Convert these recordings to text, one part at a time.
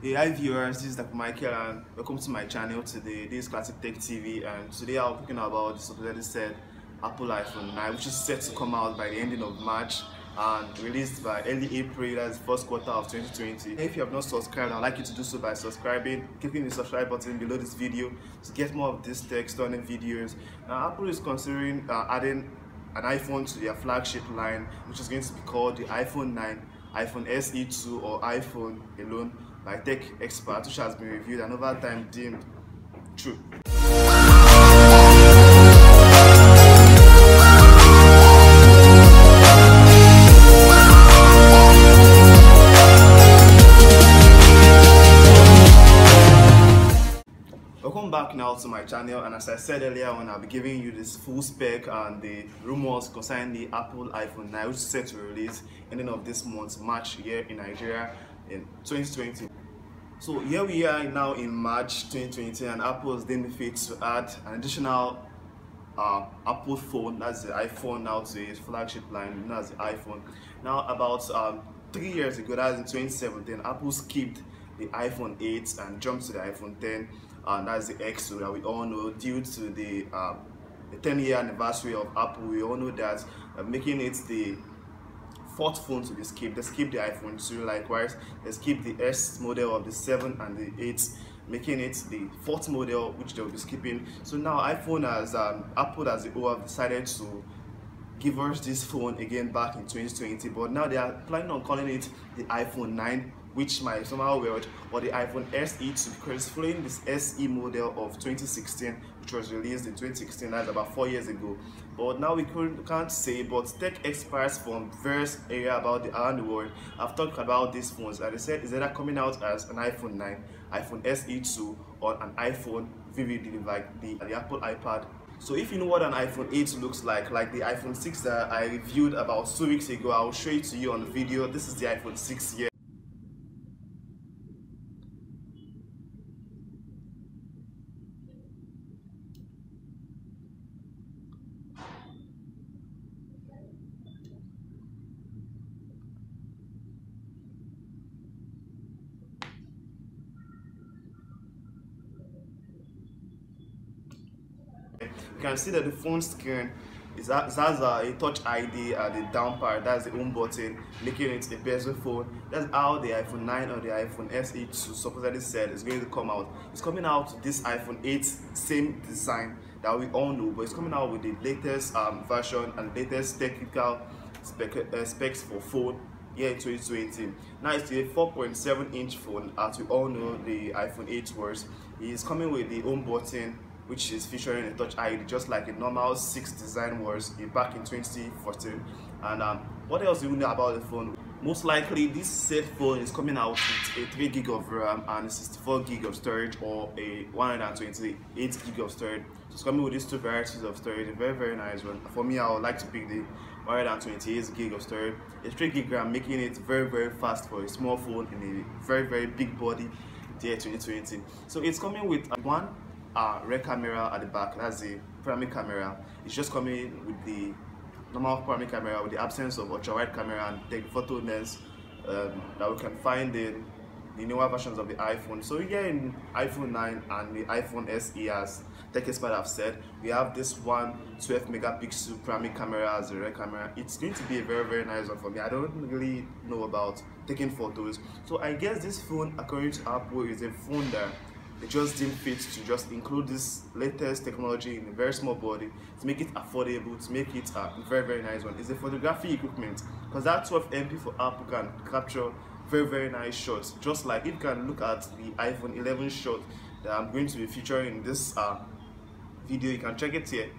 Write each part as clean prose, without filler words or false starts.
Hey, hi viewers, this is Dapo Michael and welcome to my channel today. This is Classic Tech TV and today I'll be talking about the supposedly said Apple iPhone 9, which is set to come out by the ending of March and released by early April, that's the first quarter of 2020. If you have not subscribed, I'd like you to do so by subscribing, clicking the subscribe button below this video to get more of these tech-stunning videos. Now, Apple is considering adding an iPhone to their flagship line, which is going to be called the iPhone 9, iPhone SE2 or iPhone alone, by tech experts, which has been reviewed and over time deemed true. Welcome back now to my channel, and as I said earlier on, I'll be giving you this full spec and the rumors concerning the Apple iPhone 9, which is set to release ending of this month, March, here in Nigeria in 2020. So here we are now in March 2020, and Apple has deemed fit to add an additional Apple phone, that's the iPhone, now to its flagship line known as the iPhone. Now about 3 years ago, that's in 2017, Apple skipped the iPhone 8 and jumped to the iPhone 10, and that's the XO that we all know, due to the 10-year anniversary of Apple. We all know that making it the fourth phone to be skipped. They skipped the iPhone 2, likewise they skipped the S model of the 7 and the 8, making it the fourth model which they'll be skipping. So now Apple as a whole have decided to give us this phone again back in 2020, but now they are planning on calling it the iPhone 9, which might somehow weird, or the iPhone SE2, because it's following this SE model of 2016, which was released in 2016, that's about 4 years ago. But now we can't say, but tech experts from various areas around the world have talked about these phones, and they said it's either coming out as an iPhone 9, iPhone SE2, or an iPhone VVD, like the Apple iPad. So if you know what an iPhone 8 looks like the iPhone 6 that I reviewed about 2 weeks ago, I will show it to you on the video. This is the iPhone 6 here. You can see that the phone screen has a touch ID at the down part, that's the home button, making it a bezel phone. That's how the iPhone 9 or the iPhone SE2 supposedly said is going to come out. It's coming out with this iPhone 8, same design that we all know, but it's coming out with the latest version and latest technical specs for phone. Yeah, 2020. Now it's a 4.7 inch phone, as we all know the iPhone 8 was. It's coming with the home button, which is featuring a touch ID, just like a normal 6 design was back in 2014. And what else do you know about the phone? Most likely, this said phone is coming out with a 3 gig of RAM and 64 gig of storage, or a 128 gig of storage. So it's coming with these two varieties of storage, a very nice one. For me, I would like to pick the 128 gig of storage, a 3 gig RAM, making it very fast for a small phone in a very big body, the year 2020. So it's coming with one rear camera at the back, that's the primary camera. It's just coming with the normal primary camera with the absence of ultra-wide camera and the photo lens that we can find in the newer versions of the iPhone. So here in iPhone 9 and the iPhone SE, as tech experts have said, we have this one 12 megapixel primary camera as a rear camera. It's going to be a very nice one for me. I don't really know about taking photos, so I guess this phone, according to Apple, is a phone that they just deemed fit to just include this latest technology in a very small body, to make it affordable, to make it a very nice one. It's a photography equipment, because that 12 MP for Apple can capture very nice shots. Just like you can look at the iPhone 11 shot that I'm going to be featuring in this video, you can check it here.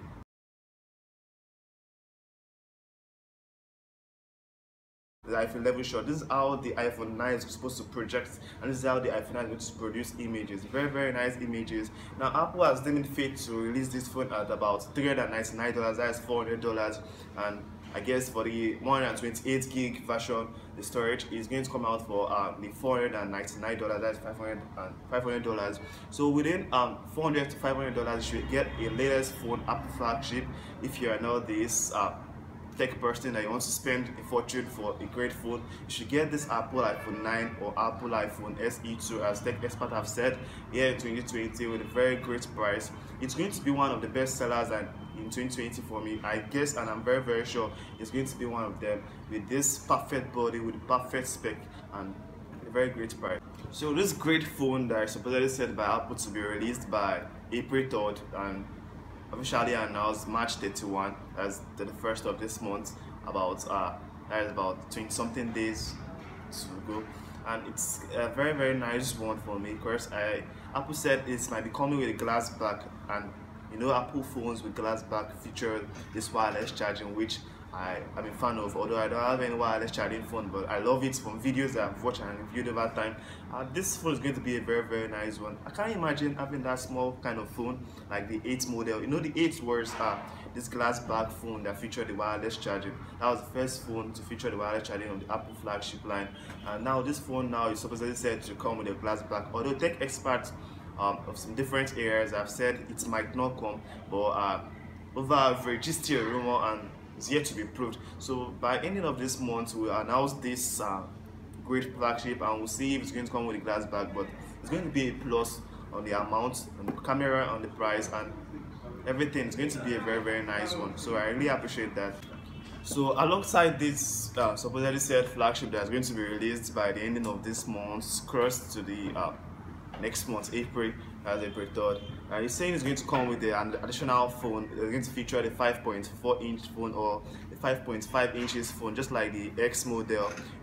The iPhone 11 shot. This is how the iPhone 9 is supposed to project, and this is how the iPhone 9 is going to produce images, very nice images. Now Apple has deemed fit to release this phone at about $399, that's $400, and I guess for the 128 gig version, the storage is going to come out for the $499, that's $500. So within $400 to $500, you should get a latest phone, Apple flagship, if you are not this tech person that you want to spend a fortune for a great phone, you should get this Apple iPhone 9 or Apple iPhone SE2, as tech experts have said, here in 2020 with a very great price. It's going to be one of the best sellers and in 2020 for me, I guess, and I'm very sure it's going to be one of them, with this perfect body, with perfect spec and a very great price. So this great phone that is supposedly said by Apple to be released by April 3rd and officially announced March 31 as the first of this month, about 20 something days ago, and it's a very nice one for me, because Apple said it might be coming with a glass back, and you know, Apple phones with glass back feature this wireless charging, which I am a fan of, although I don't have any wireless charging phone, but I love it from videos that I've watched and reviewed over time. This phone is going to be a very nice one. I can't imagine having that small kind of phone like the 8 model. You know, the 8 was this glass back phone that featured the wireless charging. That was the first phone to feature the wireless charging on the Apple flagship line. And now this phone now is supposedly said to come with a glass back, although tech experts of some different areas have said it might not come, but over average is still a rumor and it's yet to be proved. So by ending of this month, we'll announce this great flagship and we'll see if it's going to come with a glass back, but it's going to be a plus on the amount, on the camera, on the price and everything. It's going to be a very nice one, so I really appreciate that. So alongside this supposedly said flagship that's going to be released by the ending of this month, crossed to the next month, April, as April 3rd. He's saying it's going to come with an additional phone. It's going to feature the 5.4-inch phone or the 5.5 inches phone, just like the X model.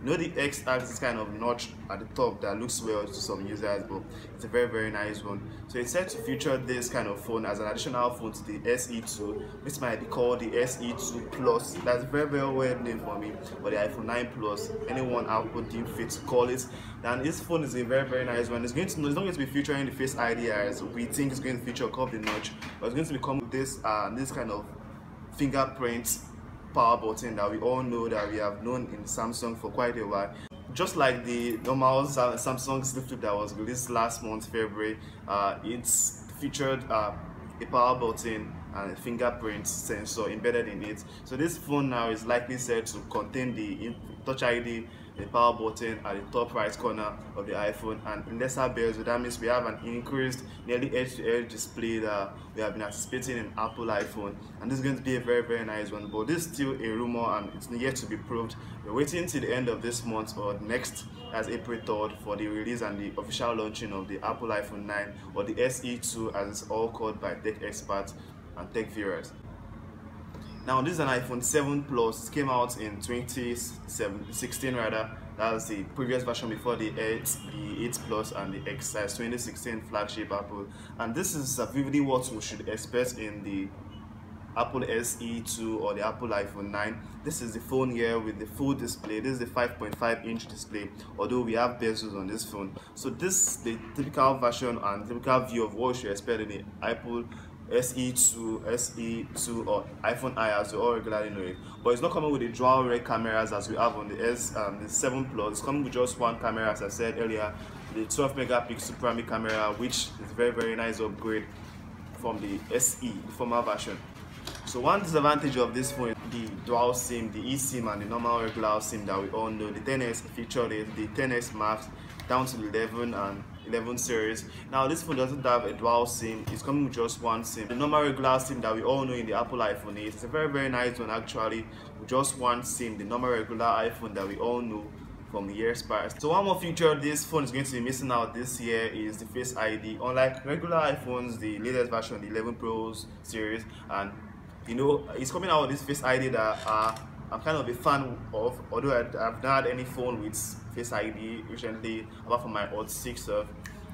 You know, the X has this kind of notch at the top that looks well to some users, but it's a very nice one. So it's said to feature this kind of phone as an additional phone to the SE2, which might be called the SE2 Plus. That's a very weird name for me, but the iPhone 9 Plus, anyone Apple deemed fit to call it. And this phone is a very nice one. It's going to, it's not going to be featuring the Face ID as we think it's going to feature above the notch, but it's going to become this this kind of fingerprint power button that we all know, that we have known in Samsung for quite a while. Just like the normal Samsung flip that was released last month, February, it's featured a power button and a fingerprint sensor embedded in it. So this phone now is likely said to contain the Touch ID, the power button at the top right corner of the iPhone, and in lesser bells, so that means we have an increased nearly edge-to-edge display that we have been anticipating in Apple iPhone, and this is going to be a very nice one. But this is still a rumor and it's yet to be proved. We're waiting till the end of this month or next, as April 3rd, for the release and the official launching of the Apple iPhone 9 or the SE2, as it's all called by tech experts and tech viewers. Now this is an iPhone 7 Plus. It came out in 2016 rather. That was the previous version before the 8 Plus and the XS 2016 flagship Apple. And this is vividly what we should expect in the Apple SE2 or the Apple iPhone 9. This is the phone here with the full display. This is the 5.5-inch display, although we have bezels on this phone. So this is the typical version and typical view of what you should expect in the Apple SE2, SE2 or iPhone I, as we all regularly know it. But it's not coming with the dual rear cameras as we have on the S7 Plus. It's coming with just one camera, as I said earlier, the 12-megapixel primary camera, which is very nice upgrade from the SE, the former version. So one disadvantage of this phone is the dual SIM, the eSIM and the normal regular SIM that we all know. The 10S featured it, the 10S Max down to the 11 and 11 series. Now this phone doesn't have a dual SIM, it's coming with just one SIM. The normal regular SIM that we all know in the Apple iPhone 8, it's a very nice one actually, with just one SIM, the normal regular iPhone that we all know from the years past. So one more feature this phone is going to be missing out this year is the Face ID. Unlike regular iPhones, the latest version, the 11 Pro series, and you know, it's coming out with this Face ID that I'm kind of a fan of, although I've not had any phone with Face ID recently, apart from my old 6 that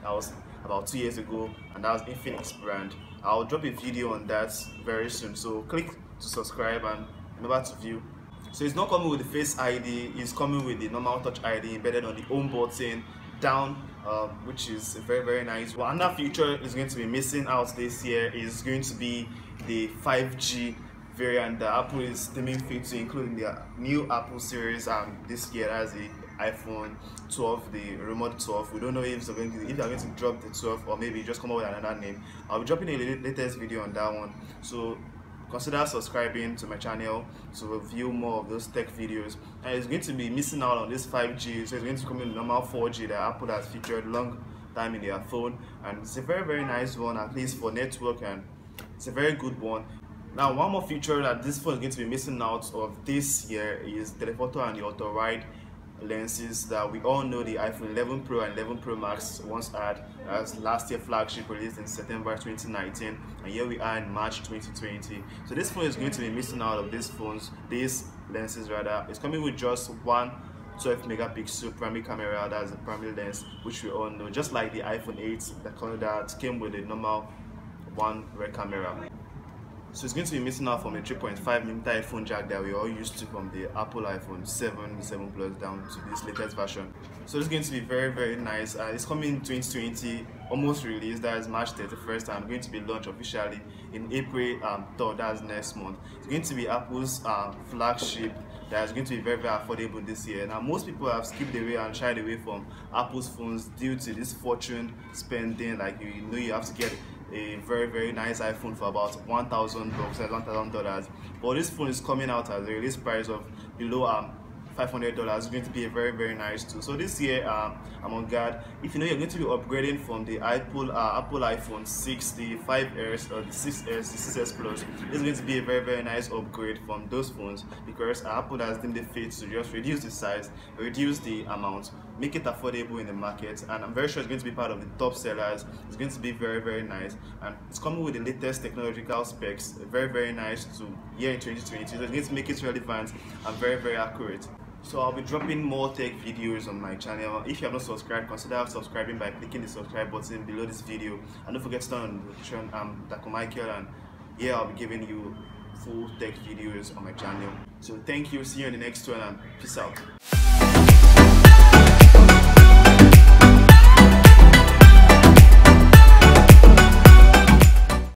was about 2 years ago, and that was Infinix brand. I'll drop a video on that very soon, so click to subscribe and remember to view. So it's not coming with the Face ID, it's coming with the normal Touch ID embedded on the home button down, which is a very nice one. Another feature is going to be missing out this year is going to be the 5G variant that Apple is deeming fit to include in the new Apple series this year, as the iPhone 12, the remote 12. We don't know if they're going to drop the 12 or maybe just come up with another name. I'll be dropping a latest video on that one, so consider subscribing to my channel to review more of those tech videos. And it's going to be missing out on this 5G, so it's going to come in normal 4G that Apple has featured long time in their phone, and it's a very, very nice one, at least for network, and it's a very good one. Now, one more feature that this phone is going to be missing out of this year is telephoto and the auto ride lenses that we all know the iPhone 11 Pro and 11 Pro Max once had as last year flagship released in September 2019, and here we are in March 2020. So this phone is going to be missing out of these lenses. It's coming with just one 12-megapixel primary camera, that's the primary lens, which we all know, just like the iPhone 8 that came with a normal one rear camera. So it's going to be missing out from the 3.5mm headphone jack that we all used to from the Apple iPhone 7, 7 Plus down to this latest version. So it's going to be very, very nice. It's coming in 2020, almost released, that is March 31st, and I'm going to be launched officially in April 3rd, that's next month. It's going to be Apple's flagship that is going to be very, very affordable this year. Now, most people have skipped away and shied away from Apple's phones due to this fortune spending. Like, you know, you have to get a very, very nice iPhone for about $1,000, $1,000, but this phone is coming out at the release price of below $500. It's going to be a very, very nice too. So this year, I'm on guard. If you know you're going to be upgrading from the Apple iPhone 6, the 5S or the 6S, the 6S Plus, it's going to be a very, very nice upgrade from those phones, because Apple has deemed it fit to just reduce the size, reduce the amount, make it affordable in the market, and I'm very sure it's going to be part of the top sellers. It's going to be very, very nice, and it's coming with the latest technological specs. Very, very nice too, here in 2020. So it's going to make it relevant and very, very accurate. So I'll be dropping more tech videos on my channel. If you have not subscribed, consider subscribing by clicking the subscribe button below this video, and don't forget to turn on the notification. I'm Dapo Michael, and here I'll be giving you full tech videos on my channel. So thank you, see you in the next one, and peace out.